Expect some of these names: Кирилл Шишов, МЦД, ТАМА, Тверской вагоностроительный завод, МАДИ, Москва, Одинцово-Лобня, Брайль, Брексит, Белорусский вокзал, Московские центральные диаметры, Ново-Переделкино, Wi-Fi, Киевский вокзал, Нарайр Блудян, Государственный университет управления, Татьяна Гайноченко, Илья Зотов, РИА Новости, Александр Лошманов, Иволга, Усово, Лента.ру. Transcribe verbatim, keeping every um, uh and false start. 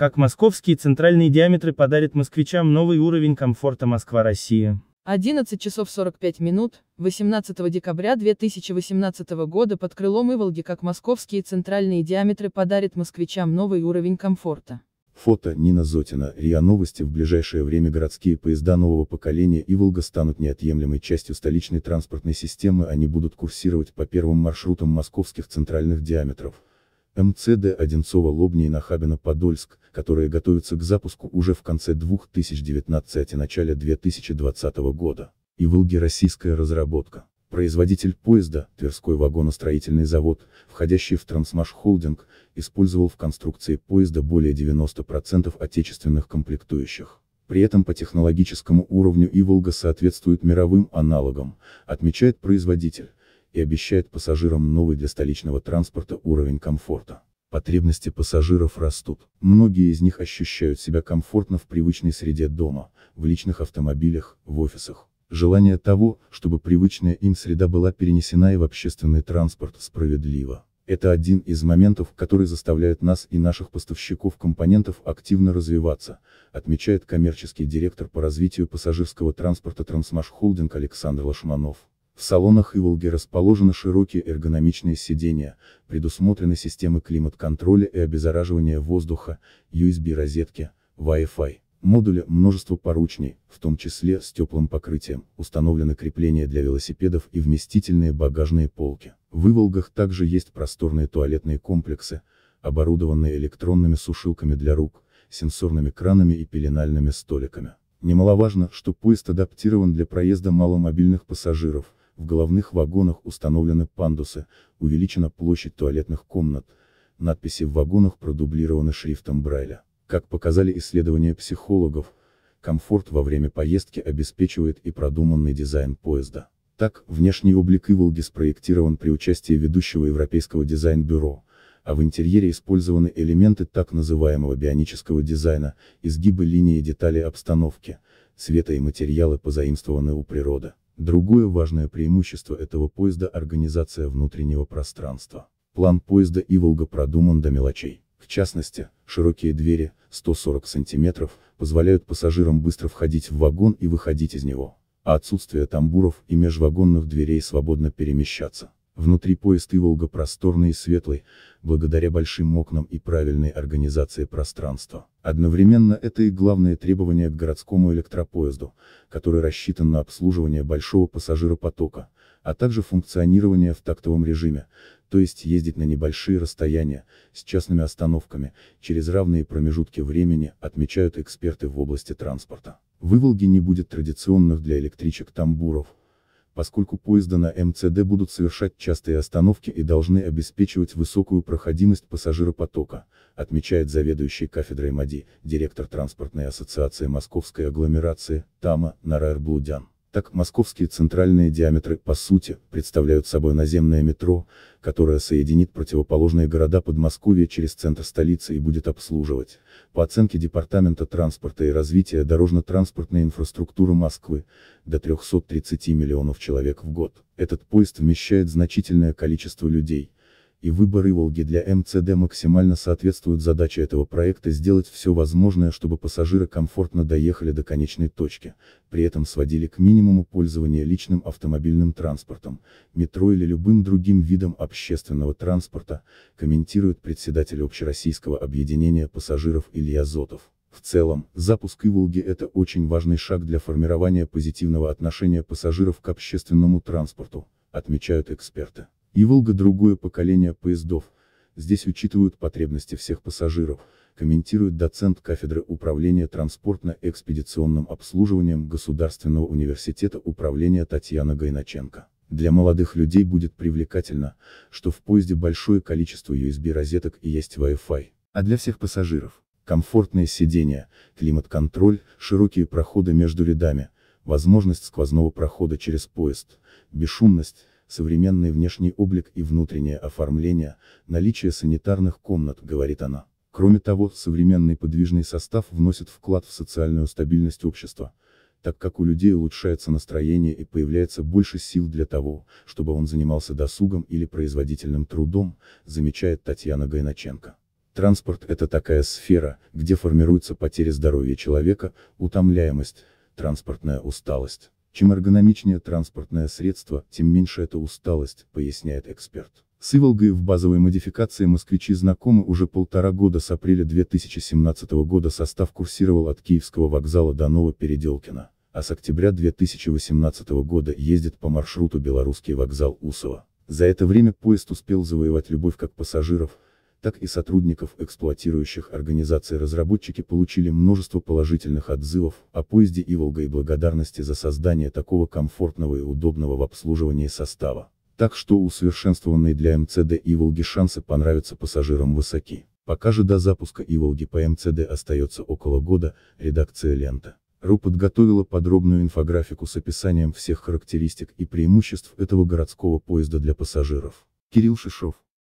Как московские центральные диаметры подарят москвичам новый уровень комфорта Москва-Россия. одиннадцать часов сорок пять минут, восемнадцатого декабря две тысячи восемнадцатого года под крылом Иволги. Как московские центральные диаметры подарят москвичам новый уровень комфорта. Фото, Нина Зотина, РИА Новости. В ближайшее время городские поезда нового поколения «Иволга» станут неотъемлемой частью столичной транспортной системы. Они будут курсировать по первым маршрутам московских центральных диаметров. МЦД Одинцово-Лобня и Нахабино-Подольск, которые готовятся к запуску уже в конце две тысячи девятнадцатого и начале две тысячи двадцатого года. «Иволги» — российская разработка. Производитель поезда, Тверской вагоностроительный завод, входящий в Трансмаш Холдинг, использовал в конструкции поезда более девяноста процентов отечественных комплектующих. При этом по технологическому уровню «Иволга» соответствует мировым аналогам, отмечает производитель, и обещает пассажирам новый для столичного транспорта уровень комфорта. Потребности пассажиров растут. Многие из них ощущают себя комфортно в привычной среде дома, в личных автомобилях, в офисах. Желание того, чтобы привычная им среда была перенесена и в общественный транспорт, справедливо. Это один из моментов, который заставляет нас и наших поставщиков компонентов активно развиваться, отмечает коммерческий директор по развитию пассажирского транспорта Трансмаш Холдинг Александр Лошманов. В салонах «Иволги» расположены широкие эргономичные сидения, предусмотрены системы климат-контроля и обеззараживания воздуха, ю эс би-розетки, Wi-Fi, модули, множество поручней, в том числе с теплым покрытием, установлены крепления для велосипедов и вместительные багажные полки. В «Иволгах» также есть просторные туалетные комплексы, оборудованные электронными сушилками для рук, сенсорными кранами и пеленальными столиками. Немаловажно, что поезд адаптирован для проезда маломобильных пассажиров. В головных вагонах установлены пандусы, увеличена площадь туалетных комнат, надписи в вагонах продублированы шрифтом Брайля. Как показали исследования психологов, комфорт во время поездки обеспечивает и продуманный дизайн поезда. Так, внешний облик «Иволги» спроектирован при участии ведущего европейского дизайн-бюро, а в интерьере использованы элементы так называемого бионического дизайна, изгибы линии и детали обстановки, цвета и материалы позаимствованы у природы. Другое важное преимущество этого поезда – организация внутреннего пространства. План поезда «Иволга» продуман до мелочей. В частности, широкие двери, сто сорок сантиметров, позволяют пассажирам быстро входить в вагон и выходить из него, а отсутствие тамбуров и межвагонных дверей свободно перемещаться. Внутри поезд «Иволга» просторный и светлый, благодаря большим окнам и правильной организации пространства. Одновременно это и главное требование к городскому электропоезду, который рассчитан на обслуживание большого пассажиропотока, а также функционирование в тактовом режиме, то есть ездить на небольшие расстояния, с частными остановками, через равные промежутки времени, отмечают эксперты в области транспорта. В «Иволге» не будет традиционных для электричек тамбуров, поскольку поезда на МЦД будут совершать частые остановки и должны обеспечивать высокую проходимость пассажиропотока, отмечает заведующий кафедрой МАДИ, директор транспортной ассоциации Московской агломерации, ТАМА, Нарайр Блудян. Так, московские центральные диаметры, по сути, представляют собой наземное метро, которое соединит противоположные города Подмосковья через центр столицы и будет обслуживать, по оценке Департамента транспорта и развития дорожно-транспортной инфраструктуры Москвы, до трёхсот тридцати миллионов человек в год. Этот поезд вмещает значительное количество людей, и выбор «Иволги» для МЦД максимально соответствует задаче этого проекта сделать все возможное, чтобы пассажиры комфортно доехали до конечной точки, при этом сводили к минимуму пользование личным автомобильным транспортом, метро или любым другим видом общественного транспорта, комментирует председатель Общероссийского объединения пассажиров Илья Зотов. В целом, запуск «Иволги» — это очень важный шаг для формирования позитивного отношения пассажиров к общественному транспорту, отмечают эксперты. «Иволга» — другое поколение поездов, здесь учитывают потребности всех пассажиров, комментирует доцент кафедры управления транспортно-экспедиционным обслуживанием Государственного университета управления Татьяна Гайноченко. Для молодых людей будет привлекательно, что в поезде большое количество ю эс би-розеток и есть Wi-Fi, а для всех пассажиров – комфортные сидения, климат-контроль, широкие проходы между рядами, возможность сквозного прохода через поезд, бесшумность, современный внешний облик и внутреннее оформление, наличие санитарных комнат, говорит она. Кроме того, современный подвижный состав вносит вклад в социальную стабильность общества, так как у людей улучшается настроение и появляется больше сил для того, чтобы он занимался досугом или производительным трудом, замечает Татьяна Гайноченко. Транспорт – это такая сфера, где формируются потери здоровья человека, утомляемость, транспортная усталость. Чем эргономичнее транспортное средство, тем меньше эта усталость, поясняет эксперт. С Иволгой в базовой модификации москвичи знакомы уже полтора года. С апреля две тысячи семнадцатого года состав курсировал от Киевского вокзала до Ново-Переделкино, а с октября две тысячи восемнадцатого года ездит по маршруту Белорусский вокзал Усово. За это время поезд успел завоевать любовь как пассажиров, так и сотрудников эксплуатирующих организаций. Разработчики получили множество положительных отзывов о поезде «Иволга» и благодарности за создание такого комфортного и удобного в обслуживании состава. Так что усовершенствованные для МЦД «Иволги» шансы понравятся пассажирам высоки. Пока же до запуска «Иволги» по МЦД остается около года. Редакция «Лента.ру» подготовила подробную инфографику с описанием всех характеристик и преимуществ этого городского поезда для пассажиров. Кирилл Шишов.